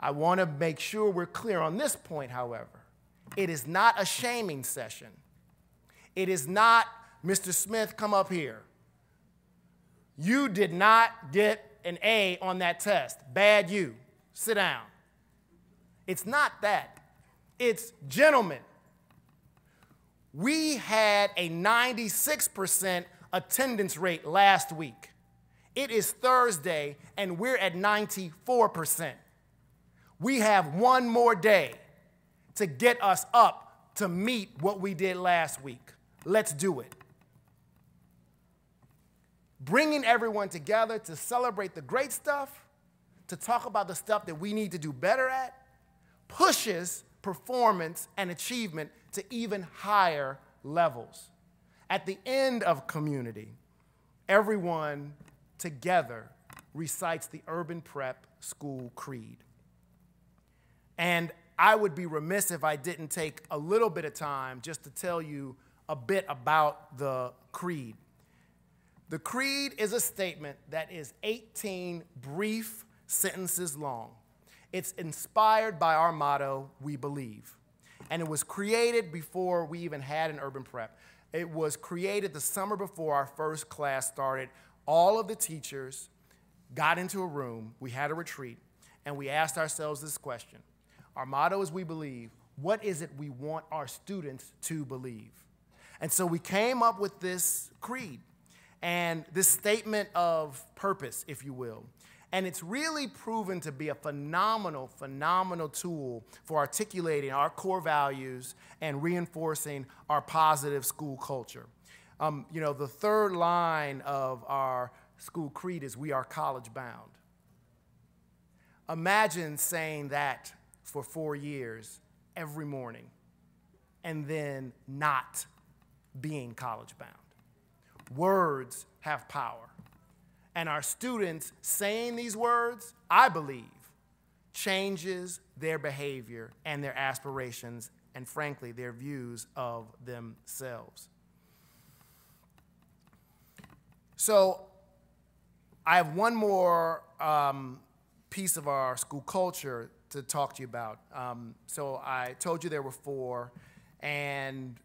I want to make sure we're clear on this point, however. It is not a shaming session. It is not, Mr. Smith, come up here. You did not get an A on that test. Bad you. Sit down. It's not that. It's, gentlemen, we had a 96% attendance rate last week. It is Thursday, and we're at 94%. We have one more day to get us up to meet what we did last week. Let's do it. Bringing everyone together to celebrate the great stuff, to talk about the stuff that we need to do better at, pushes performance and achievement to even higher levels. At the end of community, everyone together recites the Urban Prep School Creed. And I would be remiss if I didn't take a little bit of time just to tell you a bit about the creed. The creed is a statement that is 18 brief sentences long. It's inspired by our motto, "We Believe." And it was created before we even had an Urban Prep. It was created the summer before our first class started. All of the teachers got into a room, we had a retreat, and we asked ourselves this question. Our motto is "We Believe." What is it we want our students to believe? And so we came up with this creed and this statement of purpose, if you will. And it's really proven to be a phenomenal, phenomenal tool for articulating our core values and reinforcing our positive school culture. You know, the third line of our school creed is, "We are college bound." Imagine saying that for 4 years every morning and then not being college bound. Words have power. And our students saying these words, I believe, changes their behavior and their aspirations and, frankly, their views of themselves. So I have one more piece of our school culture to talk to you about. So I told you there were four, and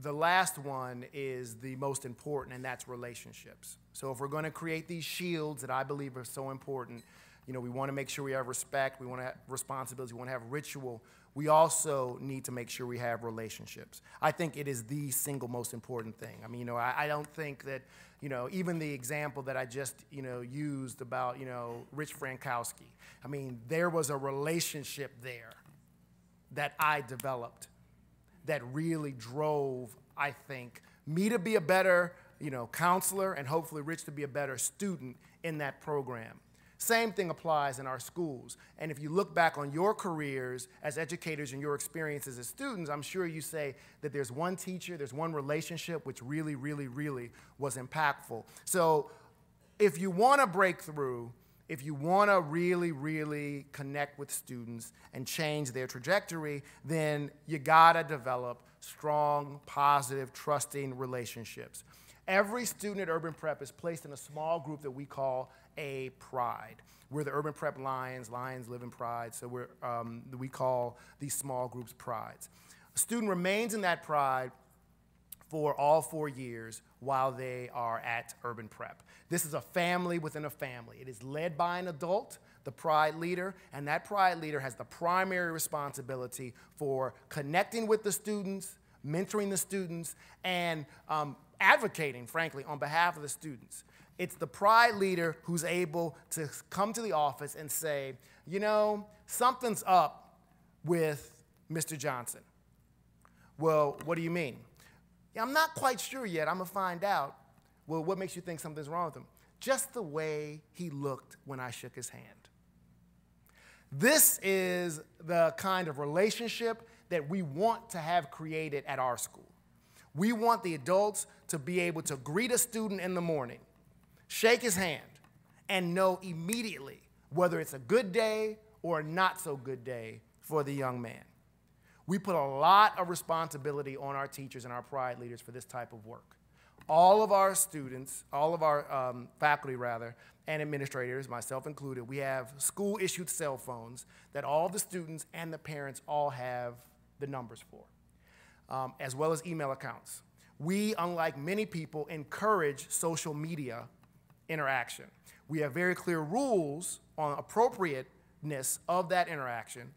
the last one is the most important, and that's relationships. So if we're going to create these shields that I believe are so important, you know, we want to make sure we have respect, we want to have responsibility, we want to have ritual. We also need to make sure we have relationships. I think it is the single most important thing. I mean, you know, I don't think that, you know, even the example that I just, you know, used about, you know, Rich Frankowski. I mean, there was a relationship there that I developed that really drove, I think, me to be a better, you know, counselor and hopefully Rich to be a better student in that program. Same thing applies in our schools. And if you look back on your careers as educators and your experiences as students, I'm sure you say that there's one teacher, there's one relationship which really, really, really was impactful. So if you want to break through, if you want to really, really connect with students and change their trajectory, then you gotta develop strong, positive, trusting relationships. Every student at Urban Prep is placed in a small group that we call a pride. We're the Urban Prep Lions. Lions live in pride, so we're, we call these small groups prides. A student remains in that pride for all 4 years while they are at Urban Prep. This is a family within a family. It is led by an adult, the pride leader, and that pride leader has the primary responsibility for connecting with the students, mentoring the students, and advocating, frankly, on behalf of the students. It's the pride leader who's able to come to the office and say, you know, something's up with Mr. Johnson. Well, what do you mean? Yeah, I'm not quite sure yet. I'm going to find out. Well, what makes you think something's wrong with him? Just the way he looked when I shook his hand. This is the kind of relationship that we want to have created at our school. We want the adults to be able to greet a student in the morning, shake his hand, and know immediately whether it's a good day or a not so good day for the young man. We put a lot of responsibility on our teachers and our pride leaders for this type of work. all of our students, all of our faculty rather, and administrators, myself included, we have school-issued cell phones that all the students and the parents all have the numbers for, as well as email accounts. We, unlike many people, encourage social media interaction. We have very clear rules on appropriateness of that interaction,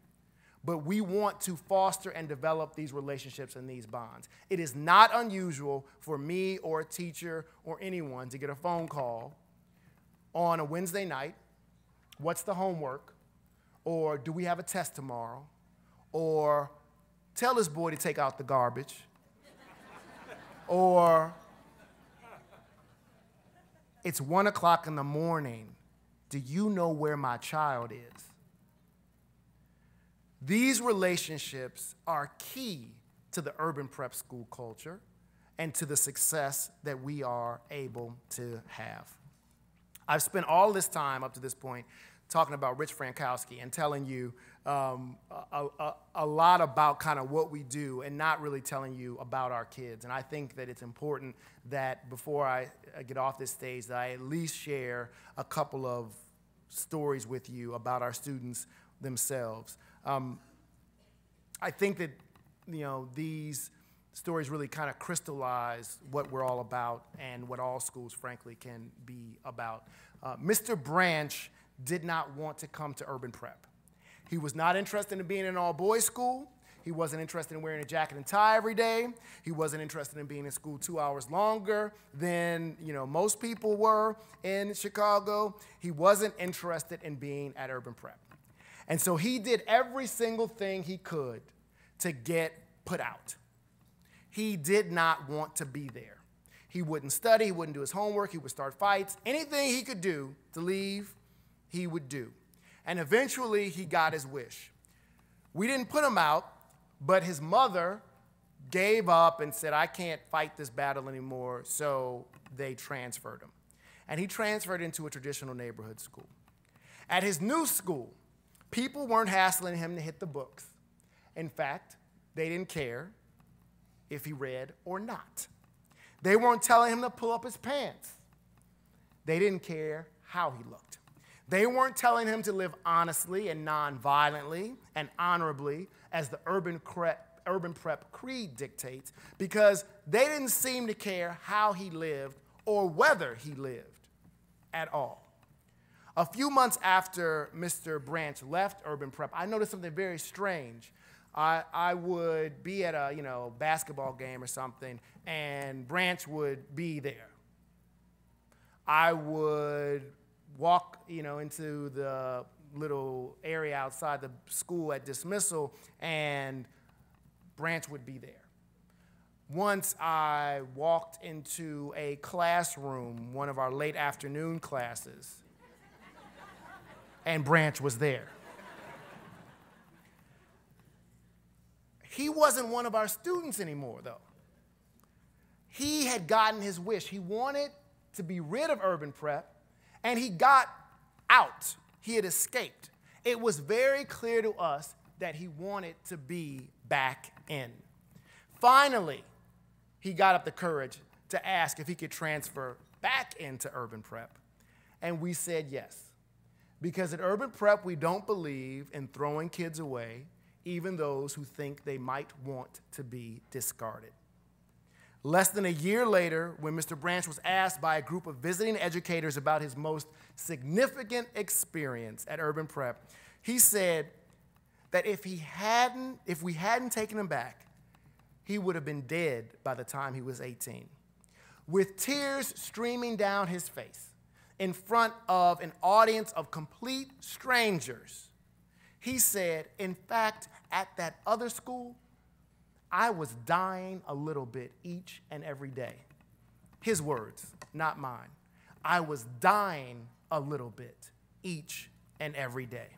but we want to foster and develop these relationships and these bonds. It is not unusual for me or a teacher or anyone to get a phone call on a Wednesday night, what's the homework, or do we have a test tomorrow, or tell this boy to take out the garbage, or it's 1 o'clock in the morning, do you know where my child is? These relationships are key to the urban prep school culture and to the success that we are able to have. I've spent all this time up to this point talking about Rich Frankowski and telling you a lot about kind of what we do and not really telling you about our kids. And I think that it's important that before I get off this stage that I at least share a couple of stories with you about our students themselves. I think that, you know, these stories really kind of crystallize what we're all about and what all schools, frankly, can be about. Mr. Branch did not want to come to Urban Prep. He was not interested in being in an all-boys school. He wasn't interested in wearing a jacket and tie every day. He wasn't interested in being in school 2 hours longer than, you know, most people were in Chicago. He wasn't interested in being at Urban Prep. And so he did every single thing he could to get put out. He did not want to be there. He wouldn't study, he wouldn't do his homework, he would start fights. Anything he could do to leave, he would do. And eventually he got his wish. We didn't put him out, but his mother gave up and said, I can't fight this battle anymore, so they transferred him. And he transferred into a traditional neighborhood school. At his new school, people weren't hassling him to hit the books. In fact, they didn't care if he read or not. They weren't telling him to pull up his pants. They didn't care how he looked. They weren't telling him to live honestly and non-violently and honorably as the Urban Prep Creed dictates, because they didn't seem to care how he lived or whether he lived at all. A few months after Mr. Branch left Urban Prep, I noticed something very strange. I would be at a, you know, basketball game or something, and Branch would be there. I would walk, you know, into the little area outside the school at dismissal, and Branch would be there. Once I walked into a classroom, one of our late afternoon classes, and Branch was there. He wasn't one of our students anymore, though. He had gotten his wish. He wanted to be rid of Urban Prep, and he got out. He had escaped. It was very clear to us that he wanted to be back in. Finally, he got up the courage to ask if he could transfer back into Urban Prep, and we said yes. Because at Urban Prep, we don't believe in throwing kids away, even those who think they might want to be discarded. Less than a year later, when Mr. Branch was asked by a group of visiting educators about his most significant experience at Urban Prep, he said that if we hadn't taken him back, he would have been dead by the time he was 18. With tears streaming down his face, in front of an audience of complete strangers, he said, in fact, at that other school, I was dying a little bit each and every day. His words, not mine. I was dying a little bit each and every day.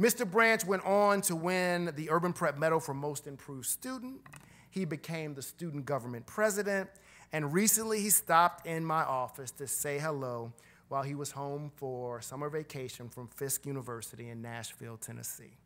Mr. Branch went on to win the Urban Prep Medal for Most Improved Student. He became the student government president. And recently, he stopped in my office to say hello while he was home for summer vacation from Fisk University in Nashville, Tennessee.